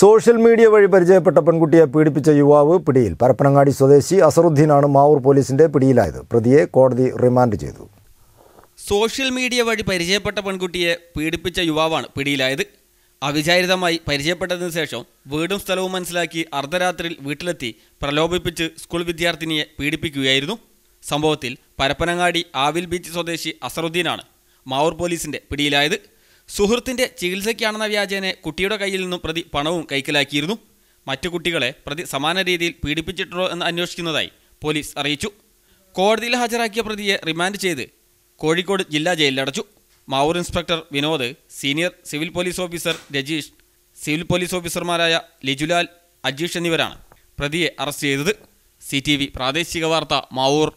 Social media വഴി പരിചയപ്പെട്ട പെൺകുട്ടിയെ പീഡിപ്പിച്ച യുവാവ് പിടിയിൽ. പരപ്പനങ്ങാടി സ്വദേശി അസറുദ്ധീനാണ് മാവൂർ പോലീസിന്റെ പിടിയിലായത്. പ്രതിയെ കോടതി റിമാൻഡ് ചെയ്തു. സോഷ്യൽ മീഡിയ വഴി പരിചയപ്പെട്ട പെൺകുട്ടിയെ പീഡിപ്പിച്ച യുവാവാണ് പിടിയിലായത്. അവിചാരിതമായി പരിചയപ്പെട്ടതിനു ശേഷം വീടും സ്ഥലവും മനസ്സിലാക്കി അർദ്ധരാത്രിയിൽ വീട്ടിലെത്തി പ്രലോഭിപ്പിച്ച് സ്കൂൾ വിദ്യാർത്ഥിനിയെ പീഡിപ്പിക്കുകയായിരുന്നു. സംഭവത്തിൽ പരപ്പനങ്ങാടി ആവിൽ ബീച്ച് സ്വദേശി അസറുദ്ധീനാണ് മാവൂർ പോലീസിന്റെ പിടിയിലായത്. സുഹൃത്തിൻ്റെ ചികിത്സയ്ക്കാണെന്ന വ്യാജേനെ കുട്ടിയുടെ കയ്യിൽ നിന്നും പ്രതി പണവും കൈക്കലാക്കിയിരുന്നു. മറ്റു കുട്ടികളെ പ്രതി സമാന രീതിയിൽ പീഡിപ്പിച്ചിട്ടുണ്ടോ എന്ന് അന്വേഷിക്കുന്നതായി പോലീസ് അറിയിച്ചു. കോടതിയിൽ ഹാജരാക്കിയ പ്രതിയെ റിമാൻഡ് ചെയ്ത് കോഴിക്കോട് ജില്ലാ ജയിലിലടച്ചു. Mavoor inspector Vinod, senior civil police officer Rajeesh, civil police ഓഫീസർമാരായ ലിജുലാൽ, അജീഷ് എന്നിവരാണ് പ്രതിയെ അറസ്റ്റ് ചെയ്തത്. CTV പ്രാദേശിക വാർത്ത, മാവൂർ.